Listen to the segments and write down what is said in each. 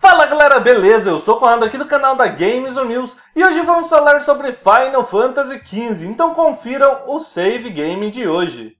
Fala galera, beleza? Eu sou o Conrado aqui do canal da Games News e hoje vamos falar sobre Final Fantasy XV, então confiram o save game de hoje.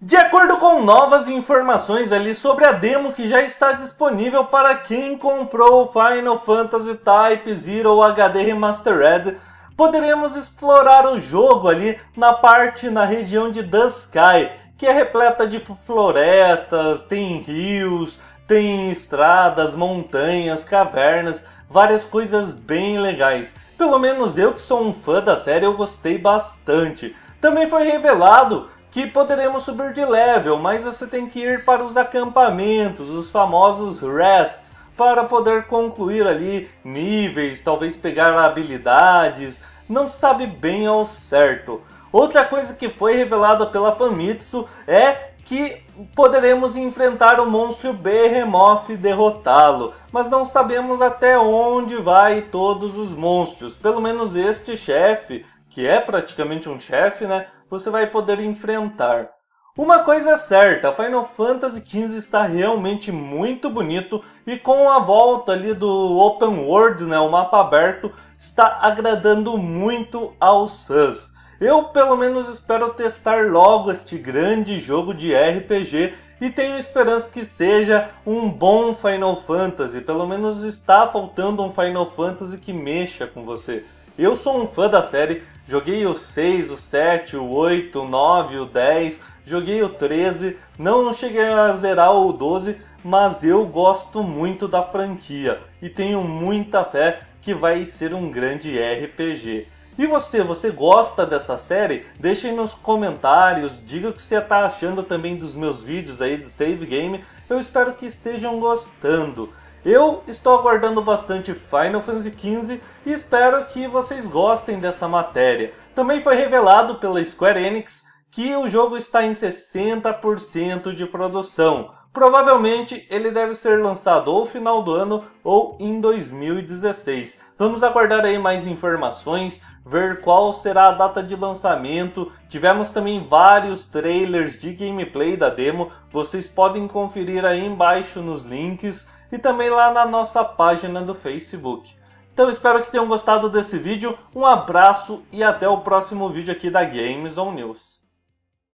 De acordo com novas informações ali sobre a demo que já está disponível para quem comprou o Final Fantasy Type-0 HD Remastered, poderemos explorar o jogo ali na região de The Sky, que é repleta de florestas, tem rios, tem estradas, montanhas, cavernas, várias coisas bem legais. Pelo menos eu que sou um fã da série, eu gostei bastante. Também foi revelado que poderemos subir de level, mas você tem que ir para os acampamentos, os famosos Rests, para poder concluir ali níveis, talvez pegar habilidades, não se sabe bem ao certo. Outra coisa que foi revelada pela Famitsu é que poderemos enfrentar o monstro Behemoth e derrotá-lo, mas não sabemos até onde vai todos os monstros, pelo menos este chefe, que é praticamente um chefe, né? Você vai poder enfrentar. Uma coisa é certa, Final Fantasy XV está realmente muito bonito e com a volta ali do Open World, né, o mapa aberto, está agradando muito aos fãs. Eu pelo menos espero testar logo este grande jogo de RPG e tenho esperança que seja um bom Final Fantasy, pelo menos está faltando um Final Fantasy que mexa com você. Eu sou um fã da série, joguei o 6, o 7, o 8, o 9, o 10, joguei o 13, não cheguei a zerar o 12, mas eu gosto muito da franquia e tenho muita fé que vai ser um grande RPG. E você gosta dessa série? Deixem nos comentários, diga o que você está achando também dos meus vídeos aí de save game, eu espero que estejam gostando. Eu estou aguardando bastante Final Fantasy XV e espero que vocês gostem dessa matéria. Também foi revelado pela Square Enix que o jogo está em 60% de produção. Provavelmente ele deve ser lançado ou no final do ano ou em 2016. Vamos aguardar aí mais informações, ver qual será a data de lançamento. Tivemos também vários trailers de gameplay da demo, vocês podem conferir aí embaixo nos links e também lá na nossa página do Facebook. Então espero que tenham gostado desse vídeo, um abraço e até o próximo vídeo aqui da Games News.